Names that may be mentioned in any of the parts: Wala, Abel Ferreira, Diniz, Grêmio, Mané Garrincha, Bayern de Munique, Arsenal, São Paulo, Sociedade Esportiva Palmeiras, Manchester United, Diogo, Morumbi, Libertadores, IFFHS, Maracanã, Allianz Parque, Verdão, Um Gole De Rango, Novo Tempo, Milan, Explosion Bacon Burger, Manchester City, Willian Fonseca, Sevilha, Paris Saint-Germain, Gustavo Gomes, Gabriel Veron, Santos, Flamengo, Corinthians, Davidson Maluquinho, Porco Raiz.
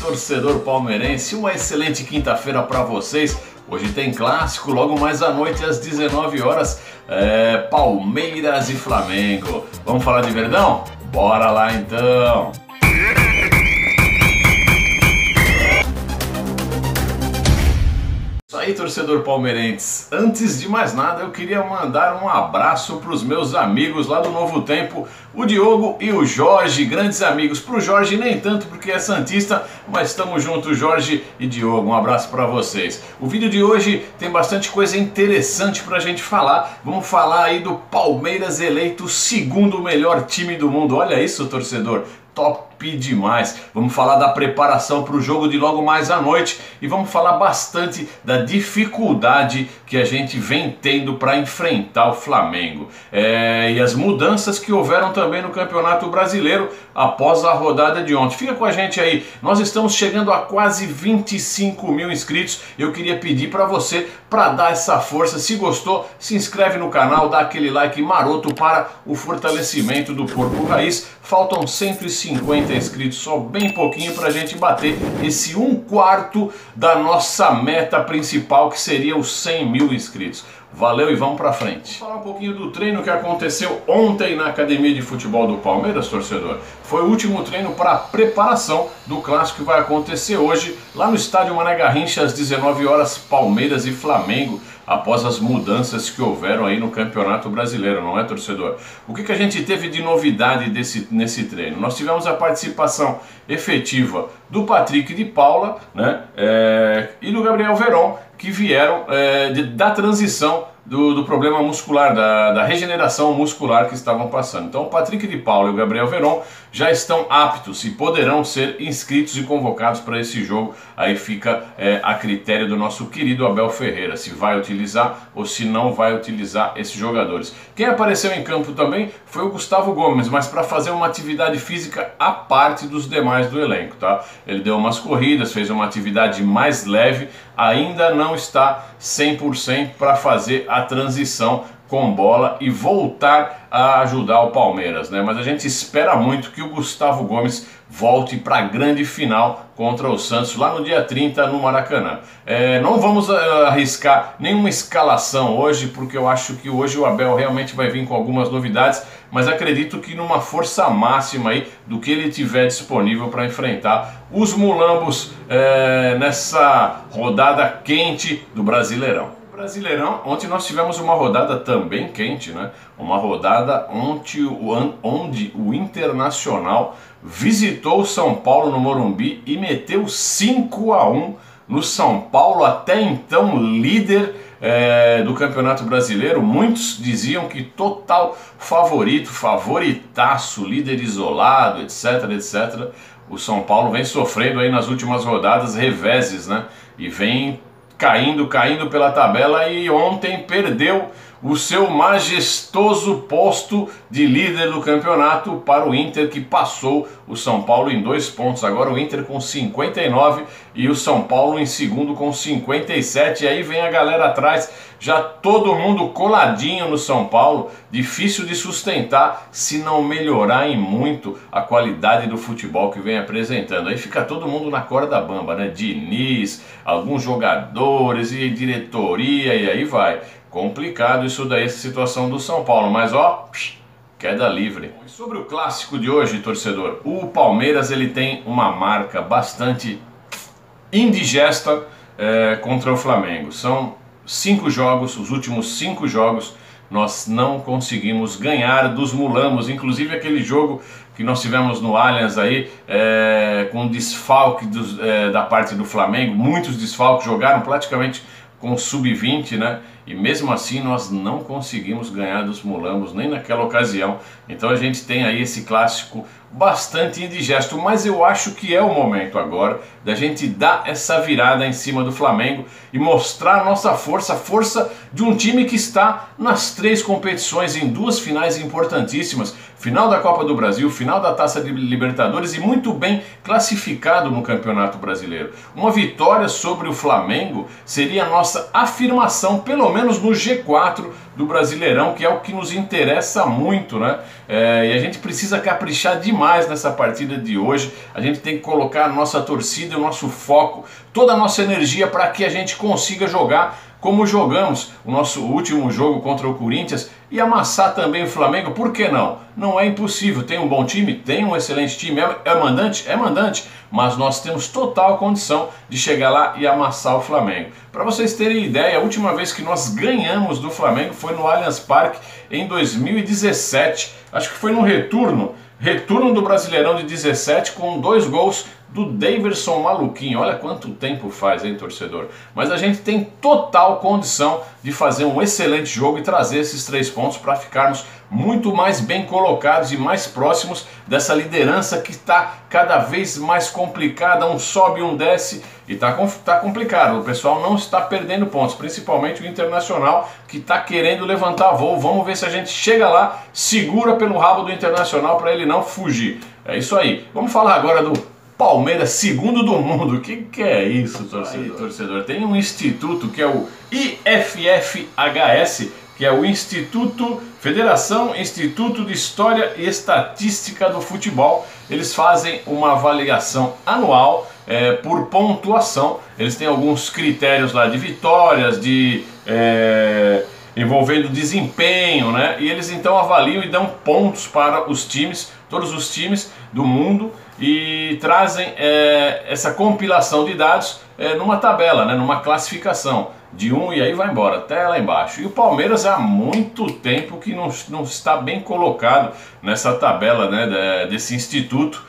torcedor palmeirense, uma excelente quinta-feira para vocês. Hoje tem clássico, logo mais à noite às 19 horas, Palmeiras e Flamengo. Vamos falar de Verdão? Bora lá então! E aí, torcedor palmeirense, antes de mais nada eu queria mandar um abraço para os meus amigos lá do Novo Tempo, o Diogo e o Jorge, grandes amigos. Para o Jorge nem tanto porque é santista, mas estamos juntos, Jorge e Diogo, um abraço para vocês. O vídeo de hoje tem bastante coisa interessante para a gente falar. Vamos falar aí do Palmeiras eleito o segundo melhor time do mundo, olha isso, torcedor, top demais. Vamos falar da preparação para o jogo de logo mais à noite e vamos falar bastante da dificuldade que a gente vem tendo para enfrentar o Flamengo e as mudanças que houveram também no Campeonato Brasileiro após a rodada de ontem. Fica com a gente aí, nós estamos chegando a quase 25 mil inscritos. Eu queria pedir para você para dar essa força. Se gostou, se inscreve no canal, dá aquele like maroto para o fortalecimento do Porco Raiz. Faltam 150 inscritos, só bem pouquinho para a gente bater esse 1/4 da nossa meta principal, que seria os 100 mil inscritos. Valeu e vamos pra frente. Vamos falar um pouquinho do treino que aconteceu ontem na Academia de Futebol do Palmeiras, torcedor. Foi o último treino para a preparação do clássico que vai acontecer hoje lá no estádio Mané Garrincha às 19 horas, Palmeiras e Flamengo, após as mudanças que houveram aí no Campeonato Brasileiro, não é, torcedor? O que a gente teve de novidade nesse treino? Nós tivemos a participação efetiva do Patrick de Paula, né, e do Gabriel Veron, que vieram da transição do problema muscular, da regeneração muscular que estavam passando. Então o Patrick de Paula e o Gabriel Veron já estão aptos e poderão ser inscritos e convocados para esse jogo. Aí fica a critério do nosso querido Abel Ferreira, se vai utilizar ou se não vai utilizar esses jogadores. Quem apareceu em campo também foi o Gustavo Gomes, mas para fazer uma atividade física à parte dos demais do elenco, tá? Ele deu umas corridas, fez uma atividade mais leve, ainda não está 100% para fazer a transição com bola e voltar a ajudar o Palmeiras, né? Mas a gente espera muito que o Gustavo Gomes volte para a grande final contra o Santos lá no dia 30 no Maracanã. Não vamos arriscar nenhuma escalação hoje, porque eu acho que hoje o Abel realmente vai vir com algumas novidades, mas acredito que numa força máxima aí do que ele tiver disponível para enfrentar os mulambos nessa rodada quente do Brasileirão. Brasileirão, ontem nós tivemos uma rodada também quente, né? Uma rodada onde o Internacional visitou o São Paulo no Morumbi e meteu 5-1 no São Paulo, até então líder do Campeonato Brasileiro. Muitos diziam que total favorito, favoritaço, líder isolado, etc, etc. O São Paulo vem sofrendo aí nas últimas rodadas reveses, né? E vem caindo pela tabela, e ontem perdeu o seu majestoso posto de líder do campeonato para o Inter, que passou o São Paulo em 2 pontos. Agora o Inter com 59 e o São Paulo em segundo com 57. E aí vem a galera atrás, já todo mundo coladinho no São Paulo. Difícil de sustentar se não melhorar em muito a qualidade do futebol que vem apresentando. Aí fica todo mundo na corda bamba, né? Diniz, alguns jogadores e diretoria, e aí vai. Complicado isso daí, essa situação do São Paulo, mas ó, queda livre. E sobre o clássico de hoje, torcedor, o Palmeiras ele tem uma marca bastante indigesta contra o Flamengo. São 5 jogos, os últimos 5 jogos nós não conseguimos ganhar dos mulambos, inclusive aquele jogo que nós tivemos no Allianz aí, com desfalque da parte do Flamengo. Muitos desfalques, jogaram praticamente com sub-20, né? E mesmo assim nós não conseguimos ganhar dos mulambos nem naquela ocasião. Então a gente tem aí esse clássico bastante indigesto, mas eu acho que é o momento agora da gente dar essa virada em cima do Flamengo e mostrar a nossa força, a força de um time que está nas 3 competições, em 2 finais importantíssimas, final da Copa do Brasil, final da Taça de Libertadores, e muito bem classificado no Campeonato Brasileiro. Uma vitória sobre o Flamengo seria a nossa afirmação, pelo menos no G4 do Brasileirão, que é o que nos interessa muito, né? E a gente precisa caprichar demais nessa partida de hoje. A gente tem que colocar a nossa torcida, o nosso foco, toda a nossa energia para que a gente consiga jogar como jogamos o nosso último jogo contra o Corinthians e amassar também o Flamengo. Por que não? Não é impossível. Tem um bom time, tem um excelente time, é mandante? É mandante, mas nós temos total condição de chegar lá e amassar o Flamengo. Para vocês terem ideia, a última vez que nós ganhamos do Flamengo foi no Allianz Parque em 2017, acho que foi no retorno do Brasileirão de 17 com 2 gols do Davidson Maluquinho. Olha quanto tempo faz, hein, torcedor? Mas a gente tem total condição de fazer um excelente jogo e trazer esses 3 pontos para ficarmos muito mais bem colocados e mais próximos dessa liderança que está cada vez mais complicada, um sobe, um desce, e tá complicado. O pessoal não está perdendo pontos, principalmente o Internacional, que está querendo levantar voo. Vamos ver se a gente chega lá, segura pelo rabo do Internacional para ele não fugir. É isso aí. Vamos falar agora do Palmeiras, segundo do mundo. O que é isso, torcedor? Tem um instituto que é o IFFHS, que é o Instituto Federação Instituto de História e Estatística do Futebol. Eles fazem uma avaliação anual por pontuação. Eles têm alguns critérios lá de vitórias, de envolvendo desempenho, né? E eles então avaliam e dão pontos para os times, todos os times do mundo, e trazem essa compilação de dados numa tabela, né, numa classificação de 1 e aí vai embora, até lá embaixo. E o Palmeiras há muito tempo que não está bem colocado nessa tabela, né, desse instituto.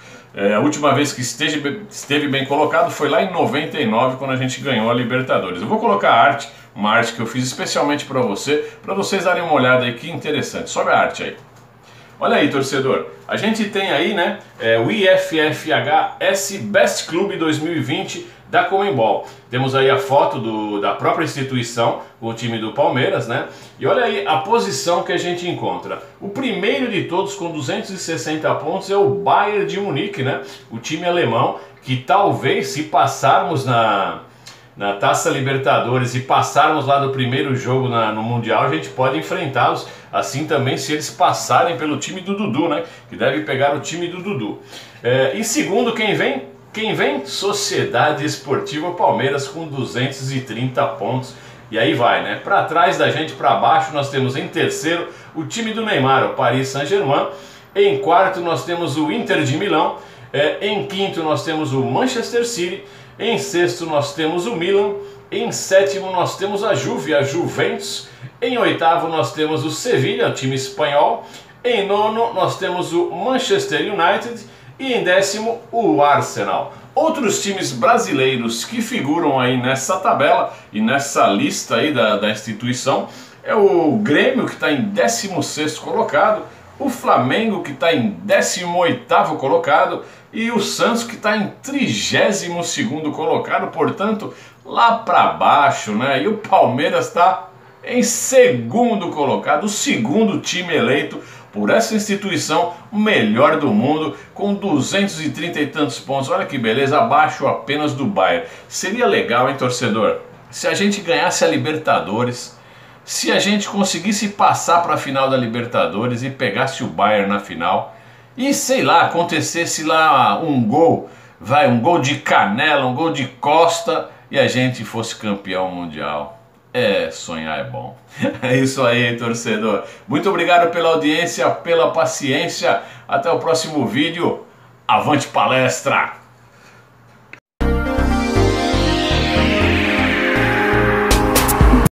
A última vez que esteve bem colocado foi lá em 99, quando a gente ganhou a Libertadores. Eu vou colocar a arte, uma arte que eu fiz especialmente para você, para vocês darem uma olhada aí, que interessante. Sobe a arte aí. Olha aí, torcedor, a gente tem aí, né, o IFFHS Best Club 2020 da Conmebol. Temos aí a foto da própria instituição, o time do Palmeiras, né? E olha aí a posição que a gente encontra. O primeiro de todos, com 260 pontos, é o Bayern de Munique, né? O time alemão que talvez, se passarmos na Taça Libertadores e passarmos lá do primeiro jogo no Mundial, a gente pode enfrentá-los, assim também se eles passarem pelo time do Dudu, né? Que deve pegar o time do Dudu. Em segundo, quem vem? Sociedade Esportiva Palmeiras, com 230 pontos. E aí vai, né? Para trás da gente, para baixo, nós temos em terceiro o time do Neymar, o Paris Saint-Germain. Em quarto, nós temos o Inter de Milão. Em quinto, nós temos o Manchester City. Em sexto, nós temos o Milan. Em sétimo, nós temos a Juventus. Em oitavo, nós temos o Sevilha, time espanhol. Em nono, nós temos o Manchester United. E em décimo, o Arsenal. Outros times brasileiros que figuram aí nessa tabela e nessa lista aí da instituição é o Grêmio, que está em 16º colocado. O Flamengo, que está em 18º colocado, e o Santos, que está em 32º colocado, portanto, lá para baixo, né? E o Palmeiras está em 2º colocado, o 2º time eleito por essa instituição, o melhor do mundo, com 230 e tantos pontos. Olha que beleza, abaixo apenas do Bayern. Seria legal, hein, torcedor, se a gente ganhasse a Libertadores, se a gente conseguisse passar para a final da Libertadores e pegasse o Bayern na final, e sei lá, acontecesse lá um gol de canela, um gol de costa, e a gente fosse campeão mundial. Sonhar é bom. É isso aí, torcedor. Muito obrigado pela audiência, pela paciência. Até o próximo vídeo. Avante, palestra!